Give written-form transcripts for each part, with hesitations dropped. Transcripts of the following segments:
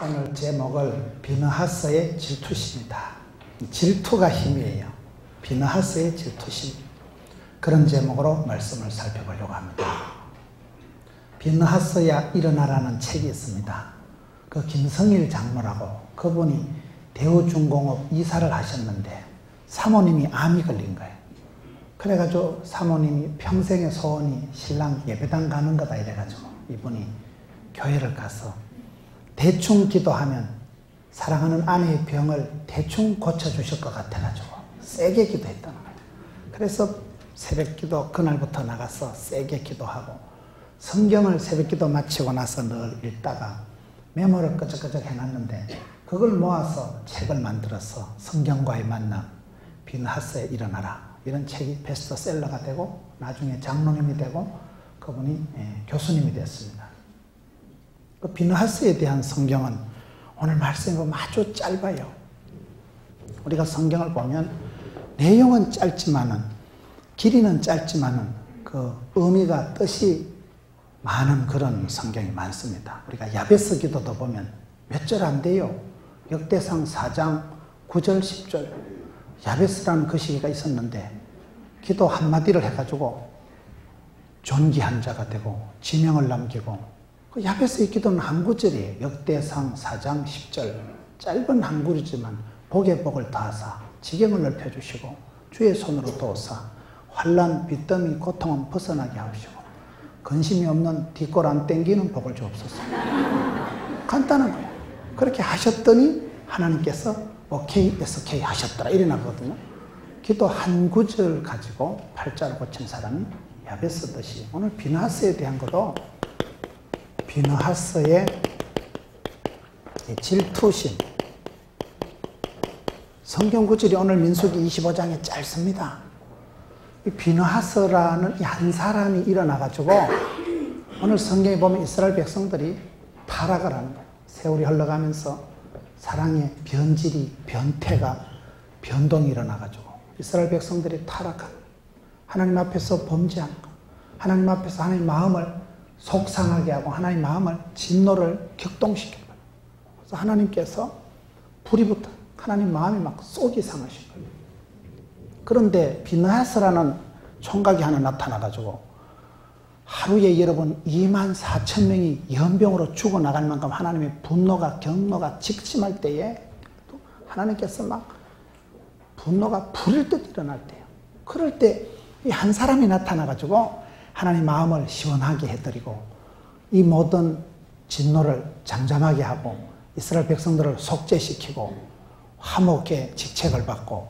오늘 제목을 비느하스의 질투심이다. 질투가 힘이에요. 비느하스의 질투심. 그런 제목으로 말씀을 살펴보려고 합니다. 비느하스야 일어나라는 책이 있습니다. 그 김성일 장로라고, 그분이 대우중공업 이사를 하셨는데 사모님이 암이 걸린 거예요. 그래가지고 사모님이 평생의 소원이 신랑 예배당 가는 거다 이래가지고 이분이 교회를 가서 대충 기도하면 사랑하는 아내의 병을 대충 고쳐주실 것 같아가지고 세게 기도했다는 거예요. 그래서 새벽기도 그날부터 나가서 세게 기도하고 성경을 새벽기도 마치고 나서 늘 읽다가 메모를 끄적끄적 해놨는데 그걸 모아서 책을 만들어서 성경과의 만남, 비느하스에 일어나라, 이런 책이 베스트셀러가 되고 나중에 장로님이 되고 그분이 교수님이 됐습니다. 그 비느하스에 대한 성경은 오늘 말씀이 보면 아주 짧아요. 우리가 성경을 보면 내용은 짧지만은, 길이는 짧지만은 그 의미가, 뜻이 많은 그런 성경이 많습니다. 우리가 야베스 기도도 보면 몇 절 안 돼요. 역대상 4장 9절 10절 야베스라는 그 시기가 있었는데 기도 한마디를 해가지고 존귀한 자가 되고 지명을 남기고, 그 야베스의 기도는 한 구절이에요. 역대상 4장 10절 짧은 한 구절이지만 복에 복을 다하사 지경을 넓혀주시고 주의 손으로 도우사 환란, 빚더미, 고통은 벗어나게 하시고 근심이 없는 뒷골 안 땡기는 복을 주옵소서. 간단한 거예요. 그렇게 하셨더니 하나님께서 오케이, SK 하셨더라 일어나거든요. 기도 한 구절 가지고 팔자로 고친 사람이 야베스듯이 오늘 비느하스에 대한 것도 비느하스의 질투심. 성경 구절이 오늘 민수기 25장에 짧습니다. 이 비느하스라는 이 한 사람이 일어나가지고 오늘 성경에 보면 이스라엘 백성들이 타락을 하는 거예요. 세월이 흘러가면서 사랑의 변질이, 변태가, 변동이 일어나가지고 이스라엘 백성들이 타락한, 하나님 앞에서 범죄한, 하나님 앞에서 하나님 마음을 속상하게 하고 하나님 마음을, 진노를 격동시킨 거예요. 그래서 하나님께서 불이 붙어 하나님 마음이 막 속이 상하신 거예요. 그런데 비느하스라는 총각이 하나 나타나가지고 하루에 여러분 24,000명이 연병으로 죽어나갈 만큼 하나님의 분노가, 경노가 직심할 때에 또 하나님께서 막 분노가 불일 듯 일어날 때예요. 그럴 때 이 한 사람이 나타나가지고 하나님 마음을 시원하게 해드리고 이 모든 진노를 잠잠하게 하고 이스라엘 백성들을 속죄시키고 화목의 직책을 받고,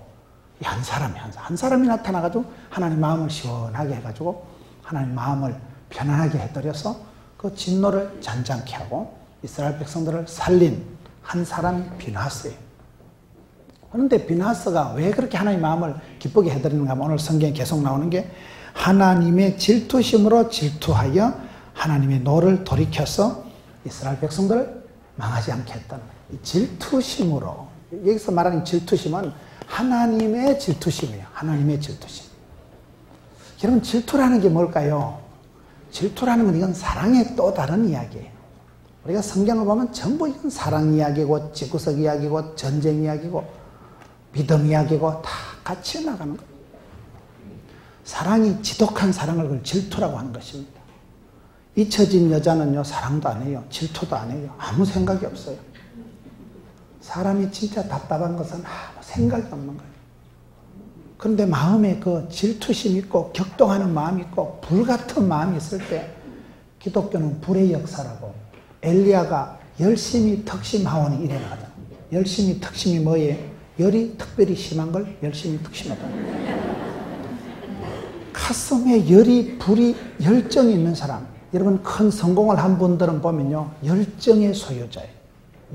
이 한 사람이 나타나가지고 하나님 마음을 시원하게 해가지고 하나님 마음을 편안하게 해드려서 그 진노를 잔잔케 하고 이스라엘 백성들을 살린 한 사람이 비느하스예요. 그런데 비느하스가 왜 그렇게 하나님 마음을 기쁘게 해드리는가 하면 오늘 성경에 계속 나오는 게 하나님의 질투심으로 질투하여 하나님의 노를 돌이켜서 이스라엘 백성들을 망하지 않게 했다는 거예요. 질투심으로, 여기서 말하는 질투심은 하나님의 질투심이에요. 하나님의 질투심. 여러분, 질투라는 게 뭘까요? 질투라는 건 이건 사랑의 또 다른 이야기예요. 우리가 성경을 보면 전부 이건 사랑 이야기고 집구석 이야기고 전쟁 이야기고 믿음 이야기고 다 같이 나가는 거예요. 사랑이, 지독한 사랑을 그걸 질투라고 하는 것입니다. 잊혀진 여자는요, 사랑도 안 해요. 질투도 안 해요. 아무 생각이 없어요. 사람이 진짜 답답한 것은 아무 생각이 없는 거예요. 그런데 마음에 그 질투심 있고 격동하는 마음이 있고 불같은 마음이 있을 때 기독교는 불의 역사라고, 엘리야가 열심히 턱심하오니 일어나거든. 열심히 턱심이 뭐예요? 열이 특별히 심한 걸 열심히 턱심하다. 가슴에 열이, 불이, 열정이 있는 사람, 여러분 큰 성공을 한 분들은 보면요 열정의 소유자예요.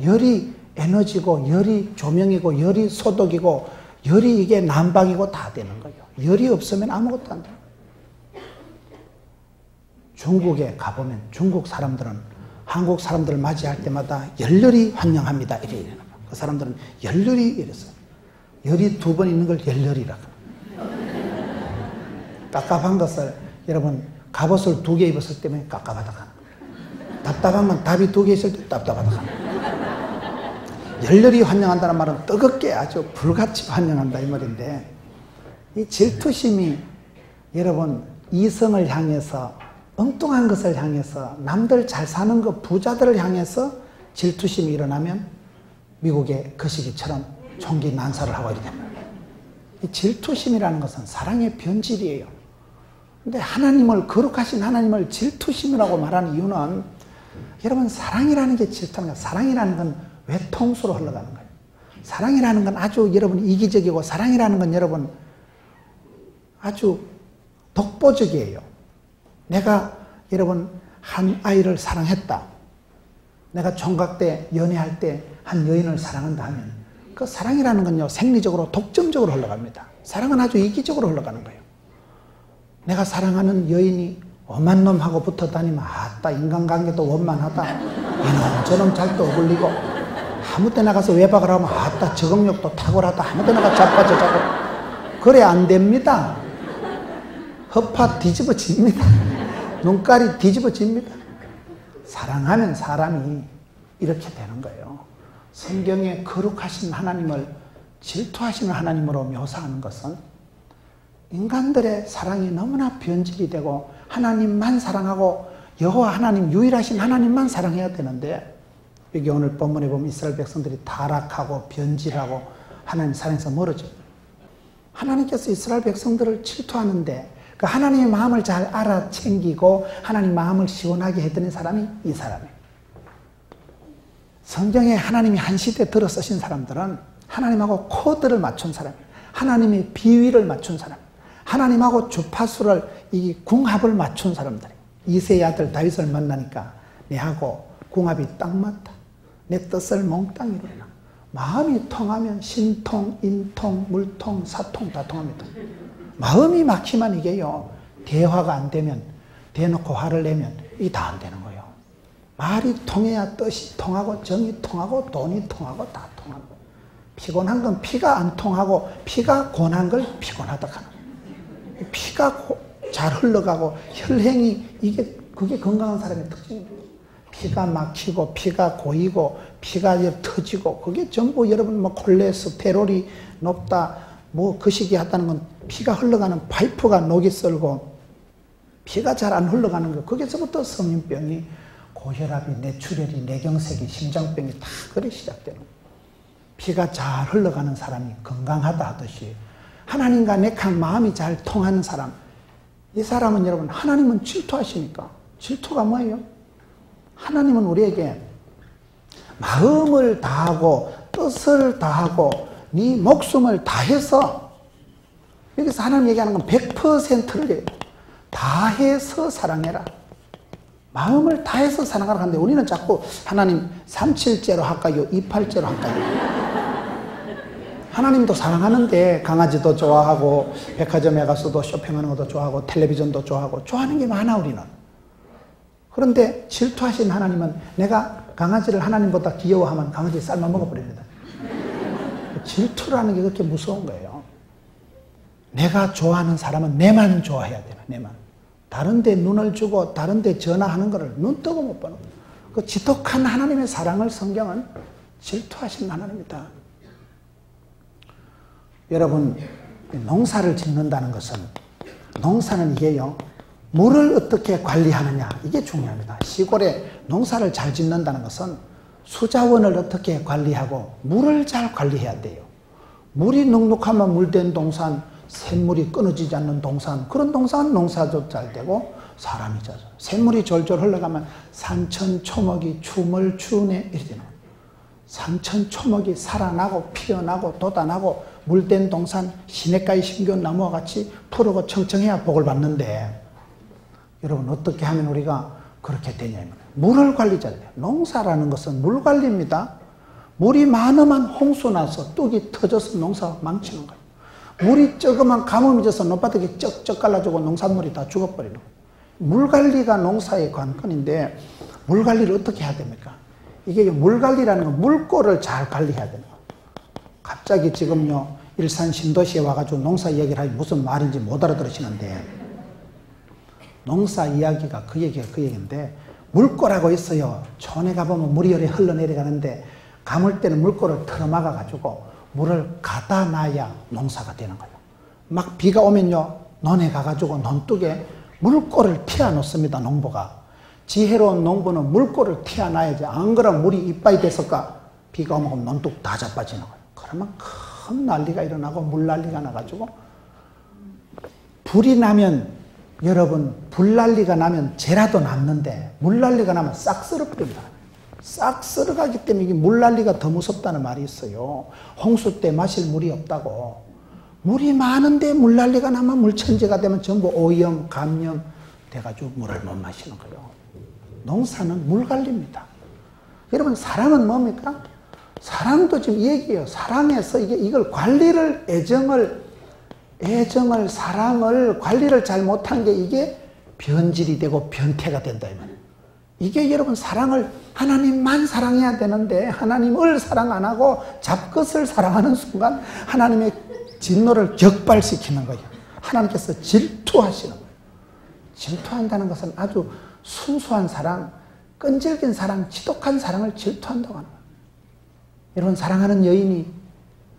열이 에너지고 열이 조명이고 열이 소독이고 열이 이게 난방이고 다 되는 거예요. 열이 없으면 아무것도 안 돼요. 중국에 가보면 중국 사람들은 한국 사람들을 맞이할 때마다 열렬히 환영합니다 이래요. 그 사람들은 열렬히 이랬어요. 열이 두 번 있는 걸 열렬이라고 깝깝한 것을, 여러분 갑옷을 두 개 입었을 때면 깝깝하다 하는 거예요. 답답한 건 답이 두 개 있을 때 답답하다 하는 거예요. 열렬히 환영한다는 말은 뜨겁게 아주 불같이 환영한다 이 말인데, 이 질투심이 여러분 이성을 향해서, 엉뚱한 것을 향해서, 남들 잘 사는 것, 부자들을 향해서 질투심이 일어나면 미국의 그 시기처럼 총기 난사를 하고 이렇게 됩니다. 이 질투심이라는 것은 사랑의 변질이에요. 근데 하나님을, 거룩하신 하나님을 질투심이라고 말하는 이유는, 여러분 사랑이라는 게 질투하는 거예요. 사랑이라는 건 외통수로 흘러가는 거예요. 사랑이라는 건 아주 여러분 이기적이고, 사랑이라는 건 여러분 아주 독보적이에요. 내가 여러분 한 아이를 사랑했다, 내가 총각 때 연애할 때 한 여인을 사랑한다 하면, 그 사랑이라는 건요 생리적으로 독점적으로 흘러갑니다. 사랑은 아주 이기적으로 흘러가는 거예요. 내가 사랑하는 여인이 엄한 놈하고 붙어 다니면, 아따 인간관계도 원만하다, 이놈 저놈 잘 또 어울리고, 아무 때나 가서 외박을 하면 아따 적응력도 탁월하다, 아무 때나 가서 자빠져 자고, 그래 안 됩니다. 허파 뒤집어집니다. 눈깔이 뒤집어집니다. 사랑하는 사람이 이렇게 되는 거예요. 성경에 거룩하신 하나님을 질투하시는 하나님으로 묘사하는 것은, 인간들의 사랑이 너무나 변질이 되고 하나님만 사랑하고 여호와 하나님, 유일하신 하나님만 사랑해야 되는데, 여기 오늘 본문에 보면 이스라엘 백성들이 타락하고 변질하고 하나님 사랑에서 멀어집니다. 하나님께서 이스라엘 백성들을 질투하는데, 그 하나님의 마음을 잘 알아챙기고 하나님 마음을 시원하게 해드린 사람이 이 사람이에요. 성경에 하나님이 한 시대에 들어 쓰신 사람들은 하나님하고 코드를 맞춘 사람이에요. 하나님의 비위를 맞춘 사람, 하나님하고 주파수를, 이 궁합을 맞춘 사람들이에요. 이새의 아들 다윗을 만나니까 내하고 궁합이 딱 맞다, 내 뜻을 몽땅 이루나, 마음이 통하면 신통, 인통, 물통, 사통 다 통합니다. 마음이 막히면 이게요, 대화가 안 되면, 대놓고 화를 내면 이게 다 안 되는 거예요. 말이 통해야 뜻이 통하고, 정이 통하고, 돈이 통하고, 다 통합니다. 피곤한 건 피가 안 통하고, 피가 곤한 걸 피곤하다 하는 거예요. 피가 잘 흘러가고 혈행이, 이게 그게 건강한 사람의 특징입니다. 피가 막히고 피가 고이고 피가 터지고, 그게 전부 여러분 뭐 콜레스테롤이 높다 뭐 그 시기 하다는 건, 피가 흘러가는 파이프가 녹이 썰고 피가 잘 안 흘러가는 거, 거기서부터 성인병이, 고혈압이, 뇌출혈이, 뇌경색이, 심장병이 다 그래 시작되는 거예요. 피가 잘 흘러가는 사람이 건강하다 하듯이, 하나님과 내한 마음이 잘 통하는 사람, 이 사람은 여러분 하나님은 질투하시니까, 질투가 뭐예요? 하나님은 우리에게 마음을 다하고 뜻을 다하고 네 목숨을 다해서, 여기서 하나님 얘기하는 건 100%를 다해서 사랑해라, 마음을 다해서 사랑하라 하는데, 우리는 자꾸 하나님 37제로 할까요? 28제로 할까요? 하나님도 사랑하는데 강아지도 좋아하고 백화점에 가서도 쇼핑하는 것도 좋아하고 텔레비전도 좋아하고, 좋아하는 게 많아 우리는. 그런데 질투하신 하나님은, 내가 강아지를 하나님보다 귀여워하면 강아지 삶아 먹어버립니다. 질투라는 게 그렇게 무서운 거예요. 내가 좋아하는 사람은 내만 좋아해야 돼요. 내만. 다른 데 눈을 주고 다른 데 전화하는 것을 눈 뜨고 못 보는 거예요. 그 지독한 하나님의 사랑을 성경은 질투하신 하나님이다. 여러분 농사를 짓는다는 것은, 농사는 이게요, 물을 어떻게 관리하느냐 이게 중요합니다. 시골에 농사를 잘 짓는다는 것은 수자원을 어떻게 관리하고 물을 잘 관리해야 돼요. 물이 눅눅하면 물된 동산, 샘물이 끊어지지 않는 동산, 그런 동산 농사도 잘 되고 사람이 잘, 샘물이 졸졸 흘러가면 산천초목이 춤을 추네 이렇게 되는 거예요. 산천초목이 살아나고 피어나고 돋아나고, 물된 동산 시냇가에 심겨온 나무와 같이 푸르고 청청해야 복을 받는데, 여러분 어떻게 하면 우리가 그렇게 되냐면 물을 관리 잘 돼요. 농사라는 것은 물 관리입니다. 물이 많으면 홍수 나서 뚝이 터져서 농사 망치는 거예요. 물이 적으면 가뭄이 져서 논바닥에 쩍쩍 갈라지고 농산물이 다 죽어버리는 거예요. 물 관리가 농사의 관건인데, 물 관리를 어떻게 해야 됩니까? 이게 물 관리라는 건 물꼬를 잘 관리해야 됩니다. 갑자기 지금요 일산 신도시에 와가지고 농사 이야기를 하니 무슨 말인지 못 알아들으시는데, 농사 이야기가 그 얘기가 그 얘기인데, 물꼬라고 있어요. 촌에 가보면 물이 이렇게 흘러내려가는데 감을 때는 물꼬를 틀어막아가지고 물을 갖다 놔야 농사가 되는 거예요. 막 비가 오면요, 논에 가가지고 논둑에 물꼬를 튀어 놓습니다, 농부가. 지혜로운 농부는 물꼬를 튀어 놔야지. 안 그러면 물이 이빨이 됐을까? 비가 오면 논둑 다 자빠지는 거예요. 그러면 큰 난리가 일어나고 물난리가 나가지고, 불이 나면, 여러분, 불난리가 나면 재라도 났는데, 물난리가 나면 싹 쓸어버립니다. 싹 쓸어가기 때문에 이게 물난리가 더 무섭다는 말이 있어요. 홍수 때 마실 물이 없다고. 물이 많은데 물난리가 나면 물천지가 되면 전부 오염, 감염 돼가지고 물을 못 마시는 거예요. 농사는 물 관리입니다. 여러분, 사랑은 뭡니까? 사랑도 지금 얘기해요. 사랑에서 이걸 관리를, 애정을, 사랑을, 관리를 잘 못한 게 이게 변질이 되고 변태가 된다, 이 말이에요. 이게 여러분, 사랑을, 하나님만 사랑해야 되는데, 하나님을 사랑 안 하고 잡것을 사랑하는 순간 하나님의 진노를 격발시키는 거예요. 하나님께서 질투하시는 거예요. 질투한다는 것은 아주 순수한 사랑, 끈질긴 사랑, 지독한 사랑을 질투한다고 하는 거예요. 여러분, 사랑하는 여인이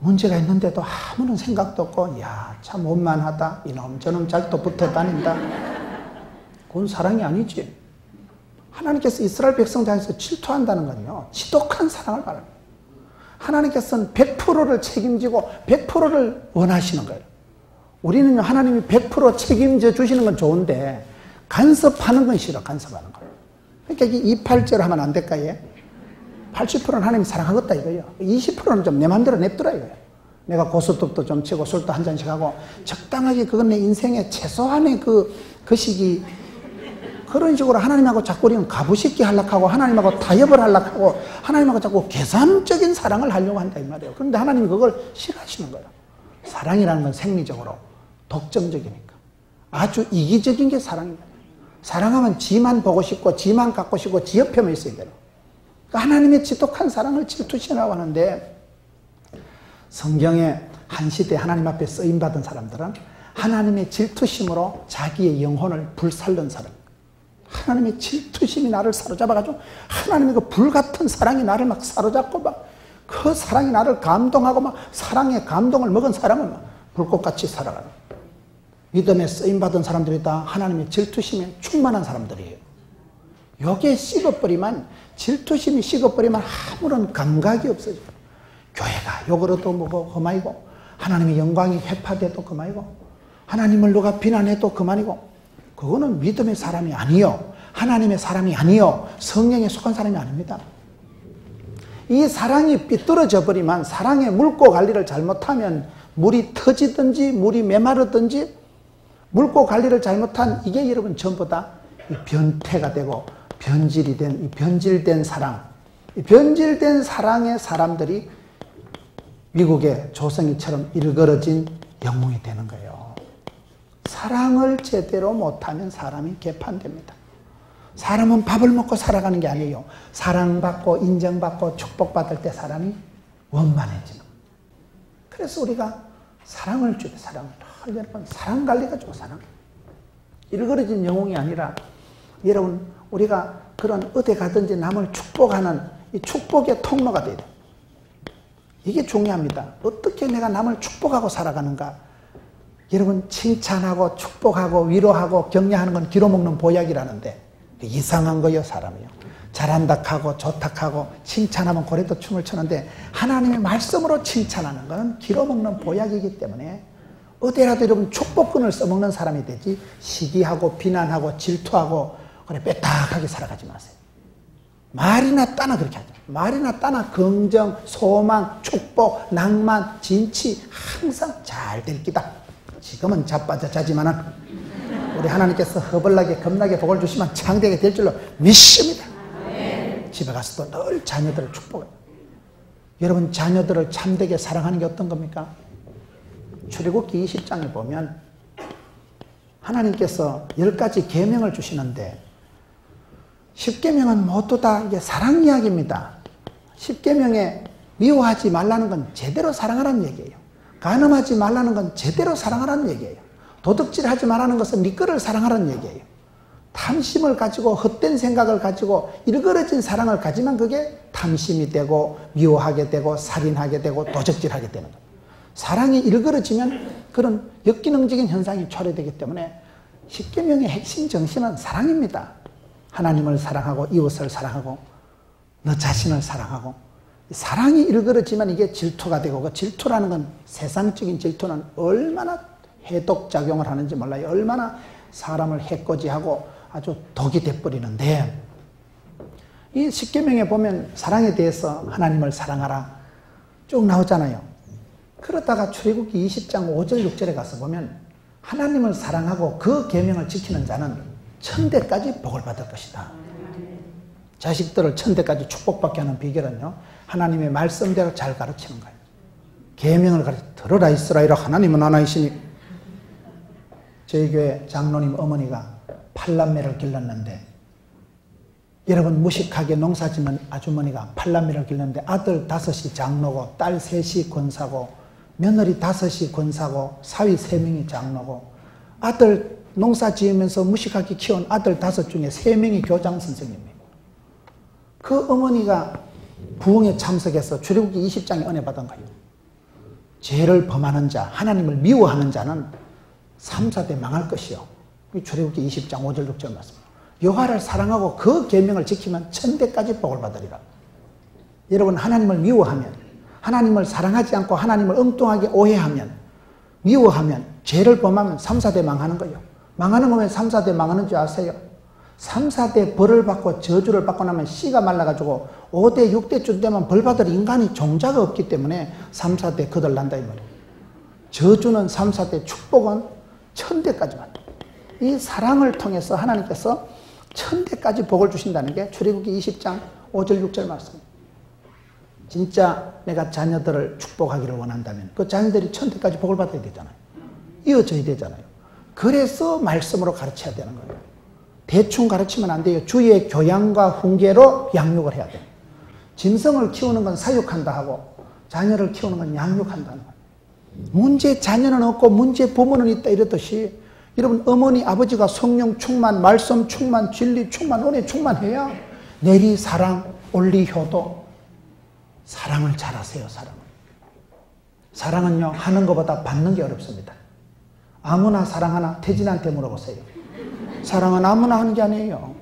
문제가 있는데도 아무런 생각도 없고, 야, 참 원만하다, 이놈 저놈 잘 또 붙어 다닌다, 그건 사랑이 아니지. 하나님께서 이스라엘 백성들에서 질투한다는 건요, 지독한 사랑을 말합니다. 하나님께서는 100%를 책임지고 100%를 원하시는 거예요. 우리는 하나님이 100% 책임져 주시는 건 좋은데 간섭하는 건 싫어, 간섭하는 거. 그러니까 이게 2·8제로 하면 안 될까요? 예? 80%는 하나님이 사랑하겠다 이거예요. 20%는 좀 내 마음대로 냅두라 이거예요. 내가 고스톱도 좀 치고 술도 한 잔씩 하고 적당하게, 그건 내 인생의 최소한의 그 시기. 그런 식으로 하나님하고 자꾸 우리는 가부식기 하려고 하고, 하나님하고 타협을 하려고 하고, 하나님하고 자꾸 계산적인 사랑을 하려고 한다 이 말이에요. 그런데 하나님이 그걸 싫어하시는 거예요. 사랑이라는 건 생리적으로 독점적이니까. 아주 이기적인 게 사랑입니다. 사랑하면 지만 보고 싶고, 지만 갖고 싶고, 지 옆에만 있어야 돼요. 하나님의 지독한 사랑을 질투시라고 하는데, 성경의 한 시대에 하나님 앞에 쓰임받은 사람들은 하나님의 질투심으로 자기의 영혼을 불살른 사람, 하나님의 질투심이 나를 사로잡아가지고 하나님의 그 불같은 사랑이 나를 막 사로잡고 막 그 사랑이 나를 감동하고 막 사랑의 감동을 먹은 사람은 막 불꽃같이 살아가는, 믿음에 쓰임받은 사람들이 다 하나님의 질투심에 충만한 사람들이에요. 여기에 식어버리면, 질투심이 식어버리면 아무런 감각이 없어져요. 교회가 욕으로도 뭐고 그만이고, 하나님의 영광이 회파돼도 그만이고, 하나님을 누가 비난해도 그만이고, 그거는 믿음의 사람이 아니요, 하나님의 사람이 아니요, 성령에 속한 사람이 아닙니다. 이 사랑이 삐뚤어져 버리면, 사랑의 물고 관리를 잘못하면 물이 터지든지 물이 메마르든지, 물고 관리를 잘못한 이게 여러분 전부 다 이 변태가 되고 변질이 된, 이 변질된 사랑, 이 변질된 사랑의 사람들이 미국의 조성이처럼 일그러진 영웅이 되는 거예요. 사랑을 제대로 못하면 사람이 개판됩니다. 사람은 밥을 먹고 살아가는 게 아니에요. 사랑받고 인정받고 축복받을 때 사람이 원만해지는 거예요. 그래서 우리가 사랑을 주되, 사랑을 여러분, 사랑 관리가 좋고, 사랑 일그러진 영웅이 아니라, 여러분, 우리가 그런 어디 가든지 남을 축복하는 이 축복의 통로가 돼야 돼요. 이게 중요합니다. 어떻게 내가 남을 축복하고 살아가는가. 여러분, 칭찬하고 축복하고 위로하고 격려하는 건 기로먹는 보약이라는데, 이상한 거예요, 사람이요. 잘한다 하고 좋다 하고 칭찬하면 고래도 춤을 추는데, 하나님의 말씀으로 칭찬하는 건 기로먹는 보약이기 때문에 어디라도 여러분 축복권을 써먹는 사람이 되지, 시기하고 비난하고 질투하고 그래 빼딱하게 살아가지 마세요. 말이나 따나 그렇게 하죠. 말이나 따나 긍정, 소망, 축복, 낭만, 진치, 항상 잘 될 기다. 지금은 자빠져 자지만은 우리 하나님께서 허벌나게 겁나게 복을 주시면 창대하게 될 줄로 믿습니다. 네. 집에 가서도 늘 자녀들을 축복해요. 여러분, 자녀들을 참되게 사랑하는 게 어떤 겁니까? 출애굽기 20장을 보면 하나님께서 10가지 계명을 주시는데, 10계명은 모두 다 이게 사랑 이야기입니다. 10계명에 미워하지 말라는 건 제대로 사랑하라는 얘기예요. 간음하지 말라는 건 제대로 사랑하라는 얘기예요. 도둑질하지 말라는 것은 네 거를 사랑하라는 얘기예요. 탐심을 가지고 헛된 생각을 가지고 일그러진 사랑을 가지면 그게 탐심이 되고 미워하게 되고 살인하게 되고 도적질하게 되는 거예요. 사랑이 일그러지면 그런 역기능적인 현상이 초래되기 때문에 십계명의 핵심 정신은 사랑입니다. 하나님을 사랑하고 이웃을 사랑하고 너 자신을 사랑하고, 사랑이 일그러지만 이게 질투가 되고, 그 질투라는 건 세상적인 질투는 얼마나 해독작용을 하는지 몰라요. 얼마나 사람을 해코지하고 아주 독이 돼버리는데, 이 십계명에 보면 사랑에 대해서 하나님을 사랑하라 쭉 나오잖아요. 그러다가 출애굽기 20장 5절 6절에 가서 보면 하나님을 사랑하고 그 계명을 지키는 자는 천대까지 복을 받을 것이다. 자식들을 천대까지 축복받게 하는 비결은요, 하나님의 말씀대로 잘 가르치는 거예요. 계명을 가르쳐 들어라 이스라엘아 하나님은 하나이시니. 저희 교회 장로님 어머니가 8남매를 길렀는데, 여러분 무식하게 농사짓는 아주머니가 8남매를 길렀는데 아들 5이 장로고 딸 3이 권사고 며느리 5이 권사고 사위 3명이 장로고, 아들 농사지으면서 무식하게 키운 아들 5 중에 3명이 교장 선생님입니다. 그 어머니가 부흥에 참석해서 출애굽기 20장에 은혜 받은 거예요. 죄를 범하는 자, 하나님을 미워하는 자는 3,4대 망할 것이요. 출애굽기 20장 5절 6절 말씀. 여호와를 사랑하고 그 계명을 지키면 천대까지 복을 받으리라. 여러분 하나님을 미워하면, 하나님을 사랑하지 않고 하나님을 엉뚱하게 오해하면, 미워하면, 죄를 범하면 3,4대 망하는 거예요. 망하는 거면 3,4대 망하는 줄 아세요? 3,4대 벌을 받고 저주를 받고 나면 씨가 말라가지고 5대 6대쯤 되면 벌 받을 인간이 종자가 없기 때문에 3,4대 거덜난다 이 말이에요. 저주는 3,4대, 축복은 천대까지만. 이 사랑을 통해서 하나님께서 천대까지 복을 주신다는 게 출애굽기 20장 5절 6절 말씀입니다. 진짜 내가 자녀들을 축복하기를 원한다면 그 자녀들이 천대까지 복을 받아야 되잖아요. 이어져야 되잖아요. 그래서 말씀으로 가르쳐야 되는 거예요. 대충 가르치면 안 돼요. 주의 교양과 훈계로 양육을 해야 돼요. 짐승을 키우는 건 사육한다 하고 자녀를 키우는 건 양육한다는 거예요. 문제 자녀는 없고 문제 부모는 있다 이러듯이, 여러분 어머니 아버지가 성령 충만, 말씀 충만, 진리 충만, 은혜 충만해야 내리 사랑, 올리 효도, 사랑을 잘하세요. 사랑은, 사랑은요 하는 것보다 받는 게 어렵습니다. 아무나 사랑하나 태진한테 물어보세요. 사랑은 아무나 하는 게 아니에요.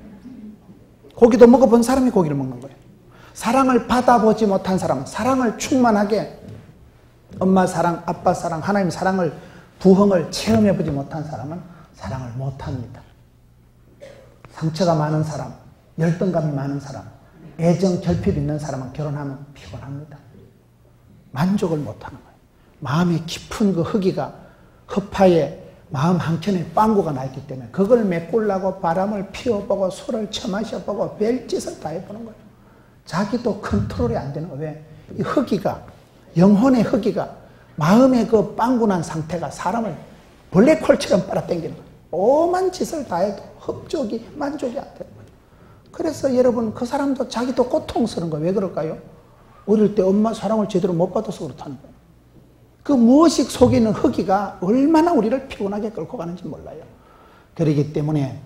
고기도 먹어본 사람이 고기를 먹는 거예요. 사랑을 받아보지 못한 사람은 사랑을 충만하게, 엄마 사랑, 아빠 사랑, 하나님 사랑을, 부흥을 체험해보지 못한 사람은 사랑을 못합니다. 상처가 많은 사람, 열등감이 많은 사람, 애정, 결핍이 있는 사람은 결혼하면 피곤합니다. 만족을 못하는 거예요. 마음의 깊은 그 허기가, 허파에 마음 한켠에 빵구가 나있기 때문에 그걸 메꾸려고 바람을 피워보고 술을 처마셔보고 별짓을 다 해보는 거예요. 자기도 컨트롤이 안 되는 거예요. 왜? 이 허기가, 영혼의 허기가, 마음의 그 빵군한 상태가 사람을 블랙홀처럼 빨아당기는 거예요. 오만 짓을 다 해도 흡족이, 만족이 안 되는 거예요. 그래서 여러분 그 사람도 자기도 고통스러운 거예요. 왜 그럴까요? 어릴 때 엄마 사랑을 제대로 못 받아서 그렇다는 거예요. 그 무의식 속에 있는 허기가 얼마나 우리를 피곤하게 끌고 가는지 몰라요. 그러기 때문에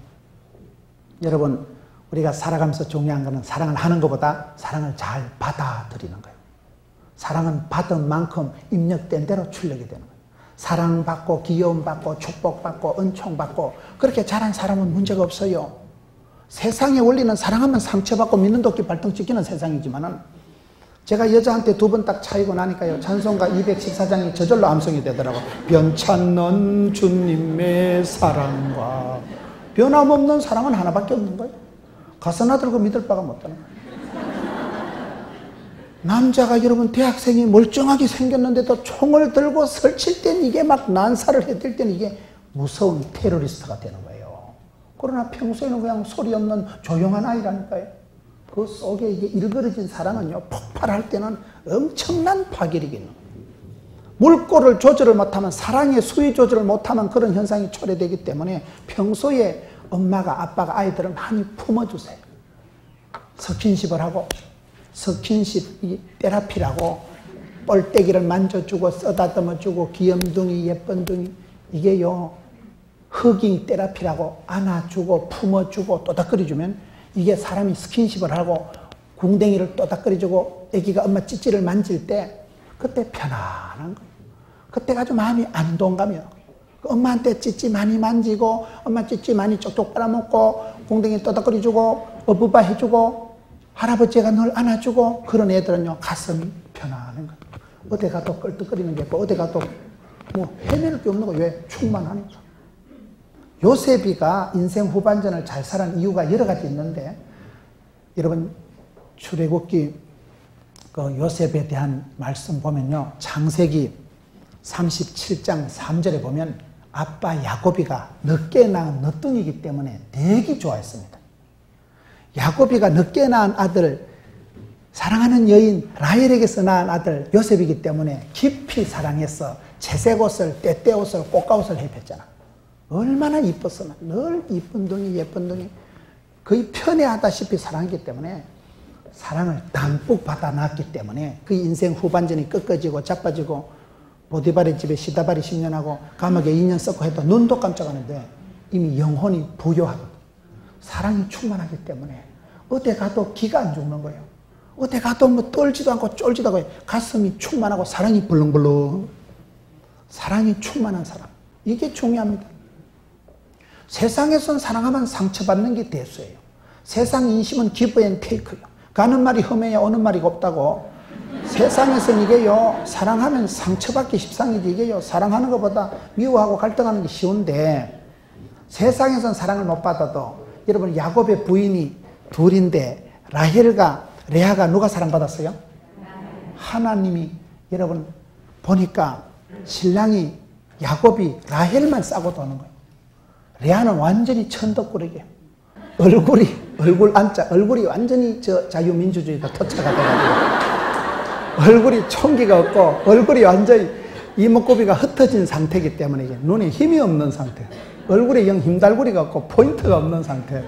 여러분 우리가 살아가면서 중요한 것은 사랑을 하는 것보다 사랑을 잘 받아들이는 거예요. 사랑은 받은 만큼 입력된 대로 출력이 되는 거예요. 사랑받고 귀여움받고 축복받고 은총받고 그렇게 자란 사람은 문제가 없어요. 세상의 원리는 사랑하면 상처받고 믿는 도끼 발등찍히는 세상이지만은, 제가 여자한테 2번 딱 차이고 나니까요 찬송가 214장이 저절로 암송이 되더라고요. 변찮는 주님의 사랑과, 변함없는 사랑은 하나밖에 없는 거예요. 가서나 들고 믿을 바가 못 되는 거예요. 남자가 여러분 대학생이 멀쩡하게 생겼는데도 총을 들고 설칠 땐 이게 막 난사를 해댈 땐 이게 무서운 테러리스트가 되는 거예요. 그러나 평소에는 그냥 소리 없는 조용한 아이라니까요. 그 속에 이게 일그러진 사랑은요 폭발할 때는 엄청난 파괴력이 있는 거예요. 물꼬를 조절을 못하면, 사랑의 수위 조절을 못하면 그런 현상이 초래되기 때문에 평소에 엄마가 아빠가 아이들을 많이 품어주세요. 스킨십을 하고, 스킨십이 테라피라고 뻘떼기를 만져주고 쓰다듬어주고 귀염둥이 예쁜둥이, 이게요 허깅 테라피라고 안아주고 품어주고 또닥거려주면 이게 사람이 스킨십을 하고 궁뎅이를 또닥거려주고 아기가 엄마 찌찌를 만질 때 그때 편안한 거예요. 그때가 아주 마음이 안동감이에요. 엄마한테 찌찌 많이 만지고 엄마 찌찌 많이 쪽쪽 빨아먹고 궁뎅이 또닥거려주고 어부바 해주고 할아버지가 널 안아주고 그런 애들은요 가슴이 편안한 거예요. 어디 가도 끌떡거리는 게 없고 어디 가도 뭐 헤맬 게 없는 거예요. 왜? 충만하니까. 요셉이가 인생 후반전을 잘 살은 이유가 여러 가지 있는데, 여러분 출애굽기 그 요셉에 대한 말씀 보면요, 창세기 37장 3절에 보면 아빠 야곱이가 늦게 낳은 늦둥이기 때문에 되게 좋아했습니다. 야곱이가 늦게 낳은 아들, 사랑하는 여인 라헬에게서 낳은 아들 요셉이기 때문에 깊이 사랑해서 채색옷을, 떼떼옷을, 꽃가옷을 입혔잖아. 얼마나 이뻤으면 늘 이쁜 동이 예쁜 동이 거의 편애하다시피 사랑했기 때문에 사랑을 담뿍 받아놨기 때문에 그 인생 후반전이 꺾어지고 자빠지고 보디발의 집에 시다발이 10년하고 감옥에 2년 썩고 해도 눈도 깜짝하는데 이미 영혼이 부유하고 사랑이 충만하기 때문에 어디 가도 기가 안 죽는 거예요. 어디 가도 뭐 떨지도 않고 쫄지도 않고 가슴이 충만하고 사랑이 불렁불렁, 사랑이 충만한 사람, 이게 중요합니다. 세상에선 사랑하면 상처받는 게 대수예요. 세상 인심은 기브 앤 테이크예요. 가는 말이 험해야 오는 말이 없다고. 세상에선 이게요, 사랑하면 상처받기 십상이지 이게요, 사랑하는 것보다 미워하고 갈등하는 게 쉬운데, 세상에선 사랑을 못 받아도, 여러분 야곱의 부인이 둘인데 라헬과 레아가 누가 사랑받았어요? 하나님이. 여러분 보니까 신랑이 야곱이 라헬만 싸고 도는 거예요. 레아는 완전히 천덕꾸러기예요. 얼굴이 완전히 저 자유민주주의가 터치가 돼가지고 얼굴이 총기가 없고 얼굴이 완전히 이목구비가 흩어진 상태이기 때문에 이게 눈에 힘이 없는 상태, 얼굴에 영 힘달구리가 없고 포인트가 없는 상태,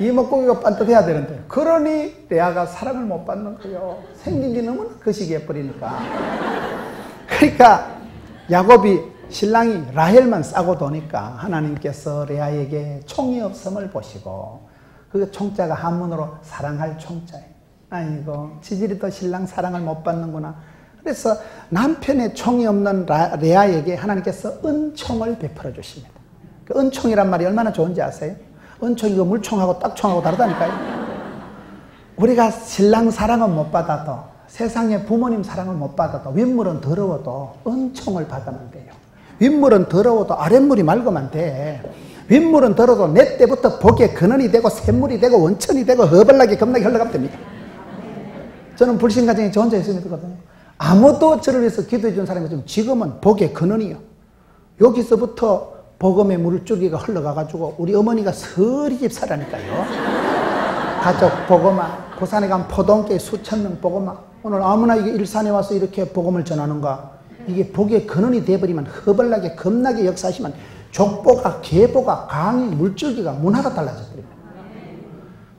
이목구비가 반듯해야 되는데 그러니 레아가 사랑을 못 받는 거예요. 생긴 게 너무나 그 시기에 버리니까. 그러니까 야곱이 신랑이 라헬만 싸고 도니까 하나님께서 레아에게 총이 없음을 보시고, 그 총자가 한문으로 사랑할 총자예요. 아이고 지지리도 신랑 사랑을 못 받는구나. 그래서 남편의 총이 없는 레아에게 하나님께서 은총을 베풀어 주십니다. 그 은총이란 말이 얼마나 좋은지 아세요? 은총이 물총하고 딱총하고 다르다니까요. 우리가 신랑 사랑은 못 받아도, 세상의 부모님 사랑을 못 받아도, 윗물은 더러워도 은총을 받으면 돼요. 윗물은 더러워도 아랫물이 맑으면 돼. 윗물은 더러워도 내 때부터 복에 근원이 되고 샘물이 되고 원천이 되고 허벌나게 겁나게 흘러가면 됩니다. 저는 불신가정에 저 혼자 열심히 들거든요. 아무도 저를 위해서 기도해 준 사람이 없지만 지금은 복의 근원이요. 여기서부터 복음의 물줄기가 흘러가가지고 우리 어머니가 서리 집사라니까요. 가족 복음아, 부산에 간 포동계 수천 명 복음아, 오늘 아무나 이게 일산에 와서 이렇게 복음을 전하는가. 이게 복의 근원이 돼버리면 허벌나게 겁나게 역사하시면 족보가, 계보가, 강이, 물줄기가, 문화가 달라져버립니다.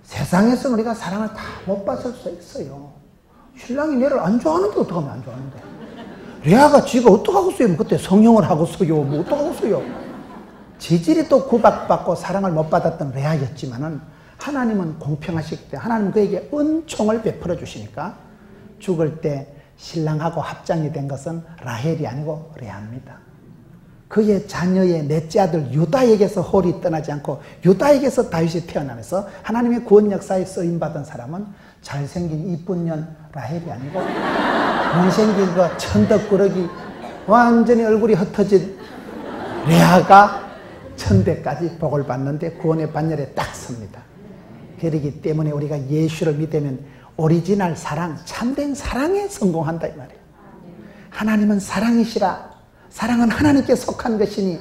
세상에서 우리가 사랑을 다 못 받을 수 있어요. 신랑이 얘를 안 좋아하는데 어떡하면 안 좋아하는데, 레아가 지가 어떡하겠어요? 그때 성형을 하고서요 뭐 어떡하겠어요? 지질이 또 구박받고 사랑을 못 받았던 레아였지만은 하나님은 공평하시기 때문에 하나님 그에게 은총을 베풀어 주시니까 죽을 때 신랑하고 합장이 된 것은 라헬이 아니고 레아입니다. 그의 자녀의 넷째 아들 유다에게서 홀이 떠나지 않고 유다에게서 다윗이 태어나면서 하나님의 구원 역사에 쓰임받은 사람은 잘생긴 이쁜 년 라헬이 아니고 못생긴 그 천덕꾸러기 완전히 얼굴이 흩어진 레아가 천대까지 복을 받는데 구원의 반열에 딱 섭니다. 그렇기 때문에 우리가 예수를 믿으면 오리지널 사랑, 참된 사랑에 성공한다 이 말이에요. 하나님은 사랑이시라, 사랑은 하나님께 속한 것이니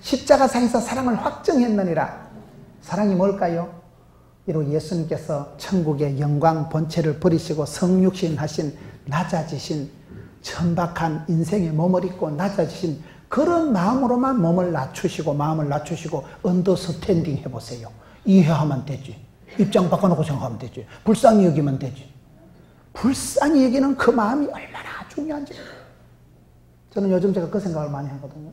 십자가상에서 사랑을 확증했느니라. 사랑이 뭘까요? 이로 예수님께서 천국의 영광 본체를 버리시고 성육신하신, 낮아지신 천박한 인생의 몸을 입고 낮아지신 그런 마음으로만 몸을 낮추시고, 마음을 낮추시고 언더스탠딩 해보세요. 이해하면 되지. 입장 바꿔놓고 생각하면 되지. 불쌍히 여기면 되지. 불쌍히 여기는 그 마음이 얼마나 중요한지. 저는 요즘 제가 그 생각을 많이 하거든요.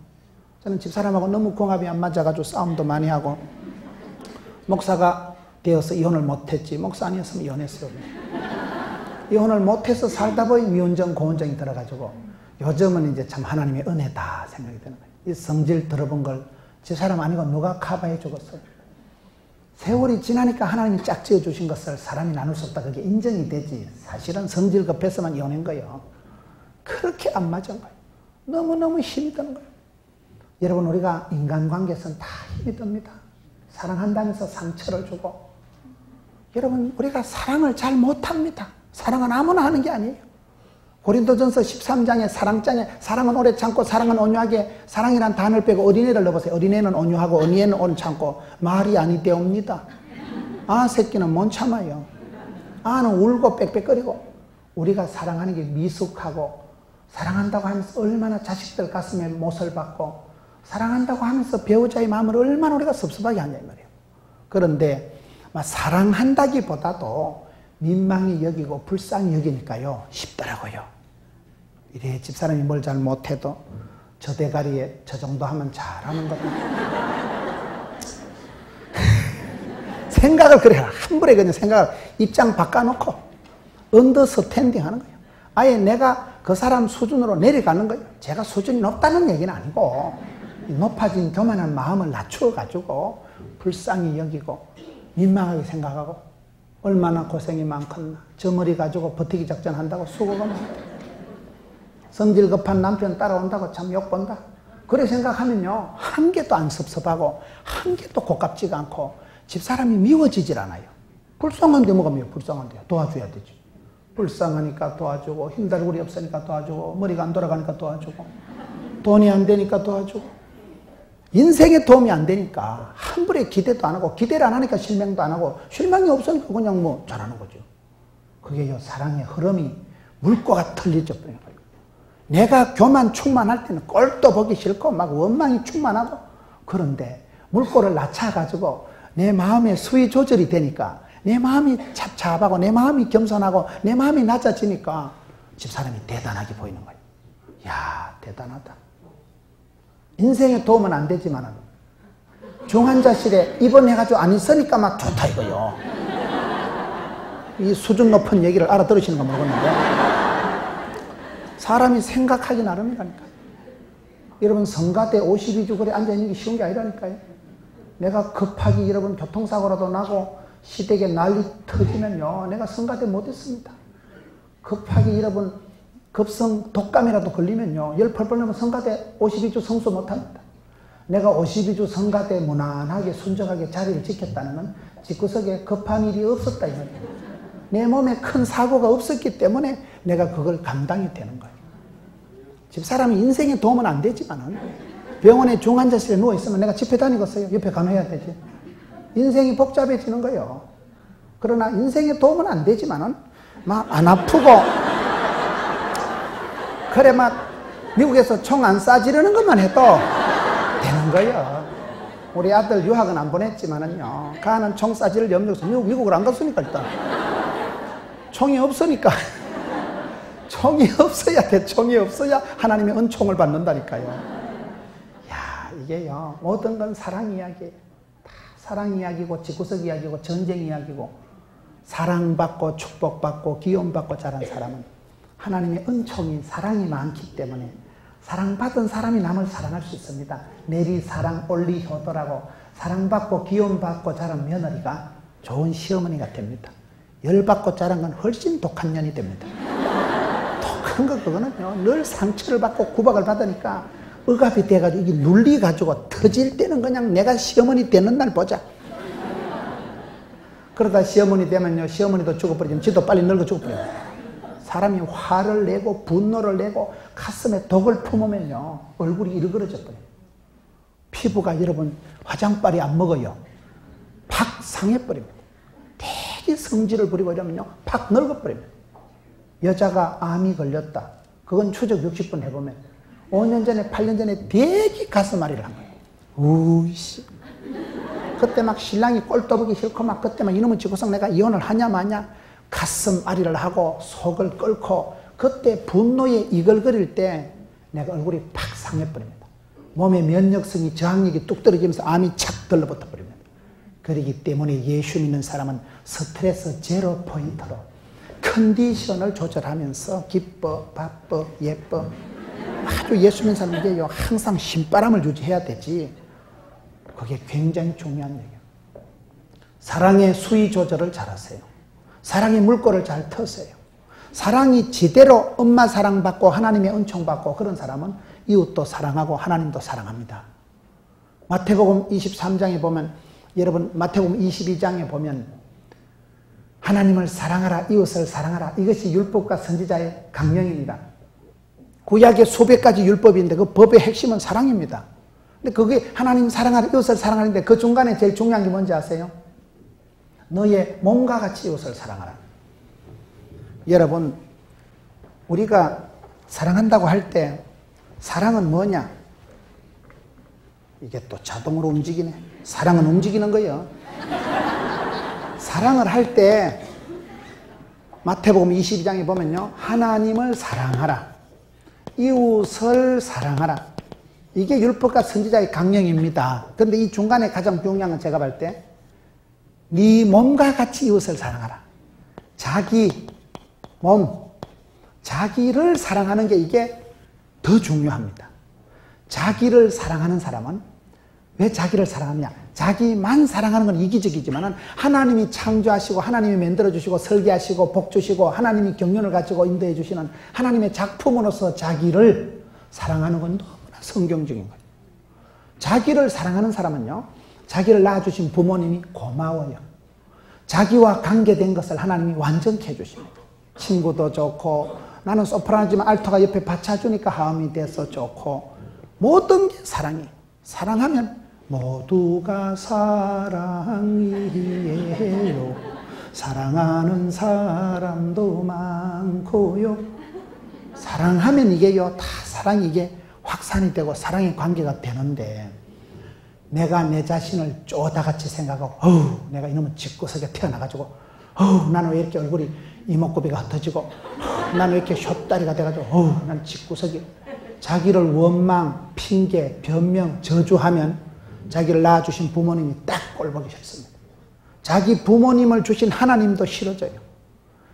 저는 집사람하고 너무 궁합이 안 맞아가지고 싸움도 많이 하고, 목사가 되어서 이혼을 못했지 목사 아니었으면 이혼했어요. 이혼을 못해서 살다 보니 미혼정 고혼정이 들어가지고 요즘은 이제 참 하나님의 은혜다 생각이 드는 거예요. 이 성질 들어본 걸 집사람 아니고 누가 커버해 주겠어요. 세월이 지나니까 하나님이 짝지어 주신 것을 사람이 나눌 수 없다. 그게 인정이 되지. 사실은 성질 급해서만 이혼한 거예요. 그렇게 안 맞은 거예요. 너무너무 힘이 드는 거예요. 여러분, 우리가 인간관계에서는 다 힘이 듭니다. 사랑한다면서 상처를 주고. 여러분, 우리가 사랑을 잘 못합니다. 사랑은 아무나 하는 게 아니에요. 고린도전서 13장에 사랑장에 사랑은 오래 참고 사랑은 온유하게, 사랑이란 단을 빼고 어린애를 넣어보세요. 어린애는 온유하고 어린애는 오래 참고 말이 아니 되옵니다. 아 새끼는 못 참아요. 아는 울고 빽빽거리고. 우리가 사랑하는 게 미숙하고, 사랑한다고 하면서 얼마나 자식들 가슴에 못을 박고, 사랑한다고 하면서 배우자의 마음을 얼마나 우리가 섭섭하게 하냐 이 말이에요. 그런데 사랑한다기보다도 민망히 여기고 불쌍히 여기니까요 쉽더라고요. 이래 집사람이 뭘 잘 못해도 저 대가리에 저 정도 하면 잘하는 거다. 생각을 그래 함부로 그냥 생각을 입장 바꿔놓고 언더 스탠딩 하는 거예요. 아예 내가 그 사람 수준으로 내려가는 거예요. 제가 수준이 높다는 얘기는 아니고 높아진 교만한 마음을 낮추어가지고 불쌍히 여기고 민망하게 생각하고, 얼마나 고생이 많겠나. 저 머리 가지고 버티기 작전 한다고 수고가 많다. 성질 급한 남편 따라온다고 참 욕본다. 그래 생각하면요 한 개도 안 섭섭하고 한 개도 고깝지가 않고 집사람이 미워지질 않아요. 불쌍한데 뭐가 미워. 불쌍한데 도와줘야 되지. 불쌍하니까 도와주고, 힘달구리 없으니까 도와주고, 머리가 안 돌아가니까 도와주고, 돈이 안 되니까 도와주고, 인생에 도움이 안 되니까 함부로 기대도 안 하고, 기대를 안 하니까 실망도 안 하고, 실망이 없으니까 그냥 뭐 잘하는 거죠. 그게 요 사랑의 흐름이 물꼬가 틀리죠. 내가 교만 충만할 때는 꼴도 보기 싫고 막 원망이 충만하고, 그런데 물꼬를 낮춰가지고 내 마음의 수위 조절이 되니까 내 마음이 찹찹하고 내 마음이 겸손하고 내 마음이 낮아지니까 집사람이 대단하게 보이는 거예요. 이야 대단하다. 인생에 도움은 안 되지만 중환자실에 입원해가지고 안 있으니까 막 좋다 이거요. 이 수준 높은 얘기를 알아들으시는 건 모르겠는데 사람이 생각하기 나름이라니까요. 여러분 성가대 52주거리에 앉아있는 게 쉬운 게 아니라니까요. 내가 급하게 여러분 교통사고라도 나고 시댁에 난리 터지면요 내가 성가대 못했습니다. 급하게 여러분 급성 독감이라도 걸리면요 열 펄펄 내면 성가대 52주 성수 못합니다. 내가 52주 성가대 무난하게 순정하게 자리를 지켰다는 건 집구석에 급한 일이 없었다 이 말이에요. 내 몸에 큰 사고가 없었기 때문에 내가 그걸 감당이 되는 거예요. 집사람이 인생에 도움은 안 되지만은 병원에 중환자실에 누워있으면 내가 집회 다니겠어요. 옆에 간호해야 되지. 인생이 복잡해지는 거예요. 그러나 인생에 도움은 안 되지만은 막 안 아프고 그래 막 미국에서 총 안 쏴지르는 것만 해도 되는 거예요. 우리 아들 유학은 안 보냈지만은요 가는 총 쏴지를 염려해서 미국을 안 갔으니까 일단 총이 없으니까 총이 없어야 돼. 총이 없어야 하나님의 은총을 받는다니까요. 야 이게요 모든 건 사랑 이야기예요. 사랑 이야기고 집구석 이야기고 전쟁 이야기고, 사랑받고 축복받고 기운받고 자란 사람은 하나님의 은총이 사랑이 많기 때문에 사랑받은 사람이 남을 사랑할 수 있습니다. 내리사랑 올리효도라고 사랑받고 기운받고 자란 며느리가 좋은 시어머니가 됩니다. 열받고 자란 건 훨씬 독한 년이 됩니다. 독한 거 그거는요 늘 상처를 받고 구박을 받으니까 억압이 돼가지고 이게 눌리가지고 터질 때는 그냥 내가 시어머니 되는 날 보자. 그러다 시어머니 되면요 시어머니도 죽어버리면 지도 빨리 늙어 죽어버려요. 사람이 화를 내고 분노를 내고 가슴에 독을 품으면요 얼굴이 일그러져 버려요. 피부가 여러분 화장빨이 안 먹어요. 팍 상해버립니다. 되게 성질을 부리고 이러면요 팍 늙어버립니다. 여자가 암이 걸렸다. 그건 추적 60분 해보면 5년 전에, 8년 전에 되게 가슴앓이를 한 거예요. 우씨. 그때 막 신랑이 꼴도 보기 싫고 막 그때 막 이놈은 지구상 내가 이혼을 하냐 마냐 가슴앓이를 하고 속을 끓고 그때 분노에 이글거릴 때 내가 얼굴이 팍 상해버립니다. 몸의 면역성이 저항력이 뚝 떨어지면서 암이 착 들러붙어버립니다. 그렇기 때문에 예수 믿는 사람은 스트레스 제로 포인트로 컨디션을 조절하면서 기뻐, 바빠, 예뻐 아주 예수 믿는 사람에게요 항상 신바람을 유지해야 되지. 그게 굉장히 중요한 얘기예요. 사랑의 수위 조절을 잘하세요. 사랑의 물꼬를 잘 터세요. 사랑이 제대로 엄마 사랑받고 하나님의 은총받고 그런 사람은 이웃도 사랑하고 하나님도 사랑합니다. 마태복음 23장에 보면 여러분 마태복음 22장에 보면 하나님을 사랑하라 이웃을 사랑하라 이것이 율법과 선지자의 강령입니다. 구약의 수백 가지 율법인데 그 법의 핵심은 사랑입니다. 근데 그게 하나님 사랑하라 이웃을 사랑하는데 그 중간에 제일 중요한 게 뭔지 아세요? 너의 몸과 같이 이웃을 사랑하라. 여러분 우리가 사랑한다고 할 때 사랑은 뭐냐? 이게 또 자동으로 움직이네. 사랑은 움직이는 거예요. 사랑을 할 때 마태복음 22장에 보면요. 하나님을 사랑하라. 이웃을 사랑하라. 이게 율법과 선지자의 강령입니다. 그런데 이 중간에 가장 중요한 건 제가 볼 때 네 몸과 같이 이웃을 사랑하라. 자기 몸, 자기를 사랑하는 게 이게 더 중요합니다. 자기를 사랑하는 사람은 왜 자기를 사랑하느냐? 자기만 사랑하는 건 이기적이지만 하나님이 창조하시고 하나님이 만들어주시고 설계하시고 복주시고 하나님이 경륜을 가지고 인도해 주시는 하나님의 작품으로서 자기를 사랑하는 건 너무나 성경적인 거예요. 자기를 사랑하는 사람은요. 자기를 낳아주신 부모님이 고마워요. 자기와 관계된 것을 하나님이 완전히 해주십니다. 친구도 좋고 나는 소프라노지만 알토가 옆에 받쳐주니까 하음이 돼서 좋고 모든 게 사랑이에요. 사랑하면 모두가 사랑이에요. 사랑하는 사람도 많고요. 사랑하면 이게요 다 사랑이 이게 확산이 되고 사랑의 관계가 되는데 내가 내 자신을 쪼다같이 생각하고 어우 내가 이놈은 집구석에 태어나가지고 어우 나는 왜 이렇게 얼굴이 이목구비가 흩어지고 나는 왜 이렇게 숏다리가 돼가지고 어우 난 집구석이 자기를 원망, 핑계, 변명, 저주하면 자기를 낳아주신 부모님이 딱 꼴보기 싫습니다. 자기 부모님을 주신 하나님도 싫어져요.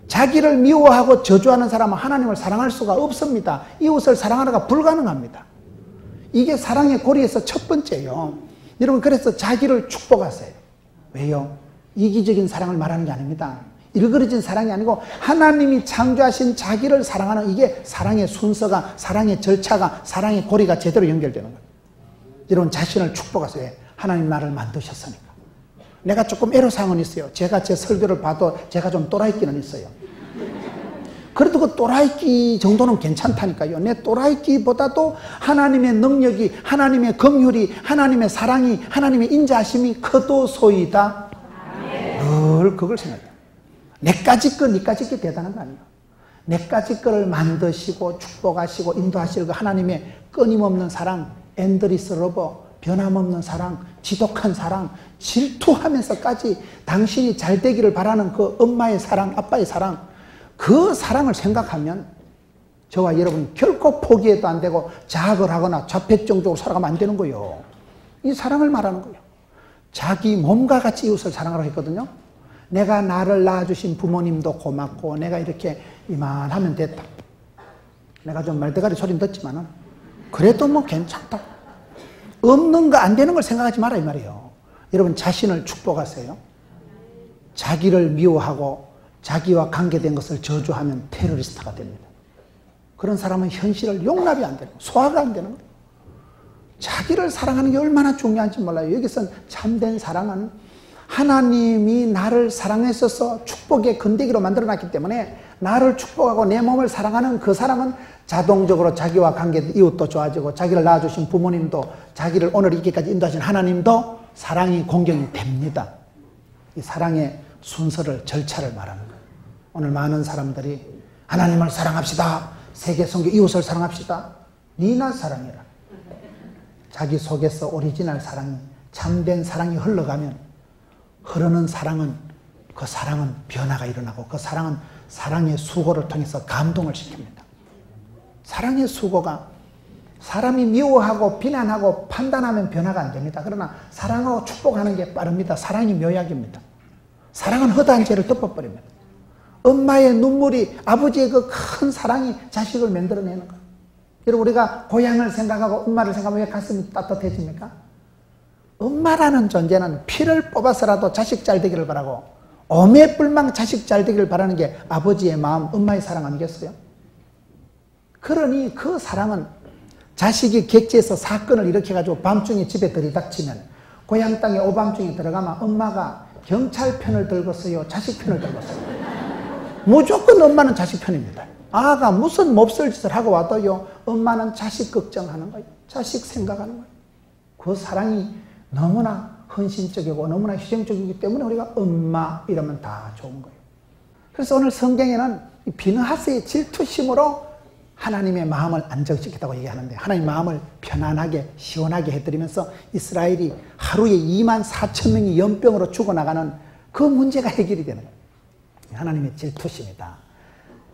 자기를 미워하고 저주하는 사람은 하나님을 사랑할 수가 없습니다. 이웃을 사랑하기가 불가능합니다. 이게 사랑의 고리에서 첫 번째예요. 여러분 그래서 자기를 축복하세요. 왜요? 이기적인 사랑을 말하는 게 아닙니다. 일그러진 사랑이 아니고 하나님이 창조하신 자기를 사랑하는 이게 사랑의 순서가 사랑의 절차가 사랑의 고리가 제대로 연결되는 거예요. 여러분 자신을 축복하세요. 하나님 나를 만드셨으니까. 내가 조금 애로사항은 있어요. 제가 제 설교를 봐도 제가 좀 또라이끼는 있어요. 그래도 그 또라이끼 정도는 괜찮다니까요. 내 또라이끼보다도 하나님의 능력이 하나님의 긍휼이 하나님의 사랑이 하나님의 인자하심이 크도 소이다. 늘 그걸 생각해요. 내까지 거, 니까지 게 대단한 거 아니에요. 내까지 거를 만드시고 축복하시고 인도하시고 하나님의 끊임없는 사랑, 엔드리스 러버, 변함없는 사랑, 지독한 사랑, 질투하면서까지 당신이 잘 되기를 바라는 그 엄마의 사랑, 아빠의 사랑, 그 사랑을 생각하면 저와 여러분 결코 포기해도 안 되고 자학을 하거나 좌폐증적으로 살아가면 안 되는 거예요. 이 사랑을 말하는 거예요. 자기 몸과 같이 이웃을 사랑하라고 했거든요. 내가 나를 낳아주신 부모님도 고맙고 내가 이렇게 이만하면 됐다. 내가 좀 말대가리 소리는 듣지만 그래도 뭐 괜찮다. 없는 거 안 되는 걸 생각하지 마라 이 말이에요. 여러분 자신을 축복하세요. 자기를 미워하고 자기와 관계된 것을 저주하면 테러리스트가 됩니다. 그런 사람은 현실을 용납이 안 되는 거예요. 소화가 안 되는 거예요. 자기를 사랑하는 게 얼마나 중요한지 몰라요. 여기서는 참된 사랑은 하나님이 나를 사랑했어서 축복의 근대기로 만들어놨기 때문에 나를 축복하고 내 몸을 사랑하는 그 사람은 자동적으로 자기와 관계된 이웃도 좋아지고 자기를 낳아주신 부모님도 자기를 오늘 이렇게까지 인도하신 하나님도 사랑이 공경이 됩니다. 이 사랑의 순서를 절차를 말하는 거예요. 오늘 많은 사람들이 하나님을 사랑합시다. 세계 선교 이웃을 사랑합시다. 니나 사랑해라. 자기 속에서 오리지널 사랑이 참된 사랑이 흘러가면 흐르는 사랑은 그 사랑은 변화가 일어나고 그 사랑은 사랑의 수고를 통해서 감동을 시킵니다. 사랑의 수고가 사람이 미워하고 비난하고 판단하면 변화가 안 됩니다. 그러나 사랑하고 축복하는 게 빠릅니다. 사랑이 묘약입니다. 사랑은 허다한 죄를 덮어버립니다. 엄마의 눈물이 아버지의 그 큰 사랑이 자식을 만들어내는 거예요. 여러분, 우리가 고향을 생각하고 엄마를 생각하면 왜 가슴이 따뜻해집니까? 엄마라는 존재는 피를 뽑아서라도 자식 잘 되기를 바라고 오매불망 자식 잘 되기를 바라는 게 아버지의 마음, 엄마의 사랑 아니겠어요? 그러니 그 사랑은 자식이 객지에서 사건을 일으켜가지고 밤중에 집에 들이닥치면 고향 땅에 오밤중에 들어가면 엄마가 경찰 편을 들겠어요? 자식 편을 들겠어요? 무조건 엄마는 자식 편입니다. 아가 무슨 몹쓸 짓을 하고 와도요, 엄마는 자식 걱정하는 거예요. 자식 생각하는 거예요. 그 사랑이 너무나 헌신적이고 너무나 희생적이기 때문에 우리가 엄마 이러면 다 좋은 거예요. 그래서 오늘 성경에는 비느하스의 질투심으로 하나님의 마음을 안정시켰다고 얘기하는데, 하나님의 마음을 편안하게 시원하게 해드리면서 이스라엘이 하루에 24,000명이 연병으로 죽어나가는 그 문제가 해결이 되는 거예요. 하나님의 질투심이다.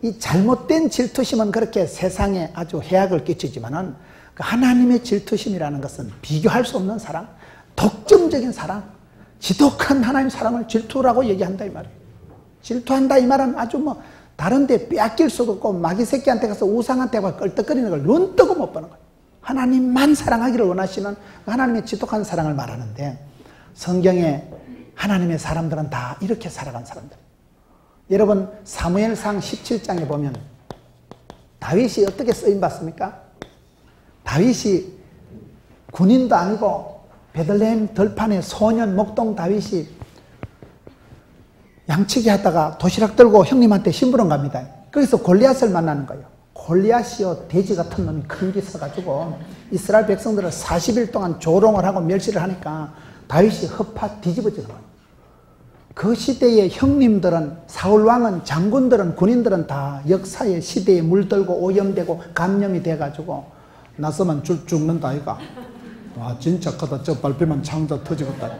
이 잘못된 질투심은 그렇게 세상에 아주 해악을 끼치지만은 하나님의 질투심이라는 것은 비교할 수 없는 사랑, 독점적인 사랑, 지독한 하나님 사랑을 질투라고 얘기한다 이 말이에요. 질투한다 이 말은 아주 뭐 다른 데 빼앗길 수도 없고 마귀 새끼한테 가서 우상한테 막 껄떡거리는 걸 눈 뜨고 못 보는 거예요. 하나님만 사랑하기를 원하시는 하나님의 지독한 사랑을 말하는데, 성경에 하나님의 사람들은 다 이렇게 살아간 사람들. 여러분, 사무엘상 17장에 보면 다윗이 어떻게 쓰임받습니까? 다윗이 군인도 아니고 베들레헴 들판에 소년 목동 다윗이 양치기 하다가 도시락 들고 형님한테 심부름 갑니다. 거기서 골리앗을 만나는 거예요. 골리앗이요, 돼지 같은 놈이 큰 게 있어가지고 이스라엘 백성들을 40일 동안 조롱을 하고 멸시를 하니까 다윗이 허파 뒤집어지는 거예요. 그 시대의 형님들은, 사울왕은, 장군들은, 군인들은 다 역사의 시대에 물들고 오염되고 감염이 돼가지고 나서만 죽는다 아이가. 와, 진짜 크다. 저 발표만 창자 터지겠다.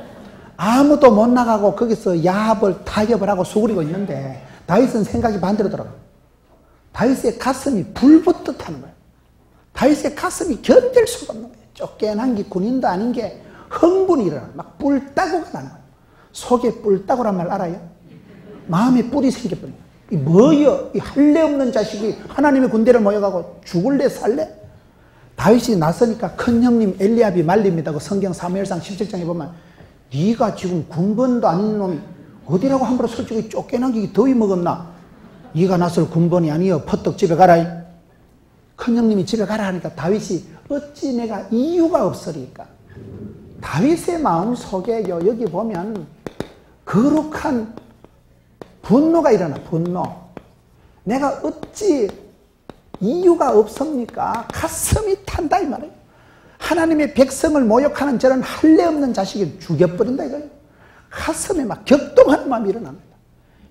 아무도 못 나가고 거기서 야합을 타협을 하고 수그리고 있는데 다윗은 생각이 반대로 들어가요. 다윗의 가슴이 불붙듯 하는 거예요. 다윗의 가슴이 견딜 수가 없는 거예요. 쫓겨난 게 군인도 아닌 게 흥분이 일어나요. 막 뿔따구가 나는 거예요. 속에 뿔따구란 말 알아요? 마음에 뿔이 생겨버린 거예요. 이 뭐여, 이 할래 없는 자식이 하나님의 군대를 모여가고 죽을래 살래? 다윗이 나서니까 큰 형님 엘리압이 말립니다. 그 성경 사무엘상 17장에 보면, 네가 지금 군번도 아닌 놈이 어디라고 함부로 솔직히 쫓겨난 게 더위 먹었나? 네가 나설 군번이 아니여 퍼뜩 집에 가라. 큰 형님이 집에 가라 하니까 다윗이 어찌 내가 이유가 없으리까? 다윗의 마음 속에 여기 보면 거룩한 분노가 일어나. 분노. 내가 어찌 이유가 없습니까? 가슴이 탄다 이 말이에요. 하나님의 백성을 모욕하는 저런 할례 없는 자식이 죽여버린다 이거예요. 가슴에 막 격동하는 마음이 일어납니다.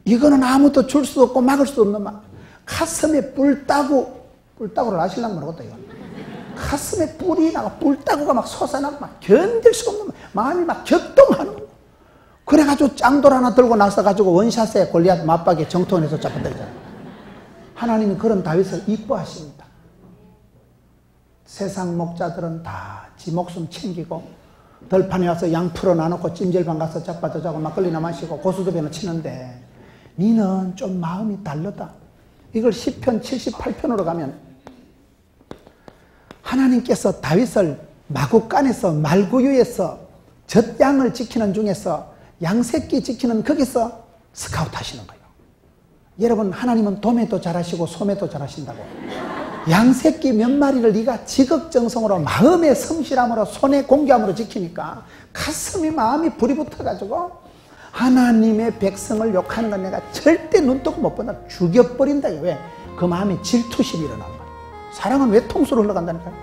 이거는 아무도 줄 수 없고 막을 수 없는 마음. 가슴에 뿔따구를 아실랑 모르겠다 이거. 가슴에 뿔이 나고 뿔따구가 막 솟아나고 막 견딜 수 없는 마음이 막 격동하는 거예요. 그래가지고 짱돌 하나 들고 나서가지고 원샷에 골리앗 맞박에 정토원에서 잡았다 이거예요. 하나님은 그런 다윗을 이뻐하십니다. 세상 목자들은 다 지 목숨 챙기고 들판에 와서 양 풀어 나놓고 찜질방 가서 자빠져 자고 막걸리나 마시고 고수도배나 치는데, 니는 좀 마음이 다르다. 이걸 시편 78편으로 가면 하나님께서 다윗을 마구간에서 말구유에서 젖양을 지키는 중에서 양새끼 지키는 거기서 스카우트 하시는 거예요. 여러분, 하나님은 도매도 잘하시고 소매도 잘하신다고. 양새끼 몇 마리를 네가 지극정성으로 마음의 성실함으로 손의 공교함으로 지키니까 가슴이 마음이 불이 붙어가지고 하나님의 백성을 욕하는 건 내가 절대 눈뜨고 못 본다. 죽여버린다. 왜? 그 마음에 질투심이 일어나는 거야. 사랑은 외통수로 흘러간다니까요.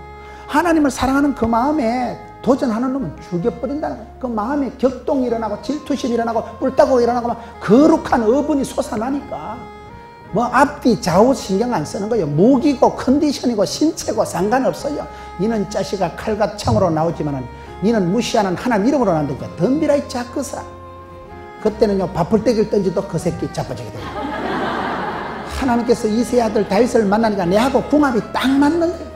하나님을 사랑하는 그 마음에 도전하는 놈은 죽여버린다는 거야. 그 마음에 격동이 일어나고 질투심이 일어나고 뿔따구가 일어나고 막 거룩한 어분이 솟아나니까 뭐 앞뒤 좌우 신경 안 쓰는 거예요. 무기고 컨디션이고 신체고 상관없어요. 니는 자식아 칼과 창으로 나오지만은 니는 무시하는 하나님 이름으로 난다니까 덤비라 이 자크사. 그때는요 밥풀떼기를 던지도 그 새끼 자빠지게 돼요. 하나님께서 이새 아들 다윗을 만나니까 내하고 궁합이 딱 맞는 거예요.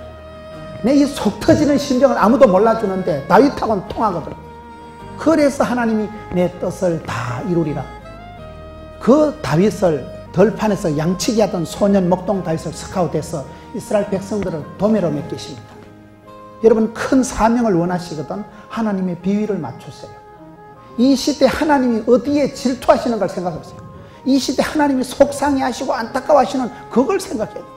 내 이 속 터지는 심정을 아무도 몰라주는데 다윗하고는 통하거든. 그래서 하나님이 내 뜻을 다 이루리라. 그 다윗을 들판에서 양치기 하던 소년 목동 다윗을 스카웃해서 이스라엘 백성들을 도매로 맡기십니다. 여러분, 큰 사명을 원하시거든 하나님의 비위를 맞추세요. 이 시대 하나님이 어디에 질투하시는 걸 생각해 보세요. 이 시대 하나님이 속상해하시고 안타까워하시는 그걸 생각해요.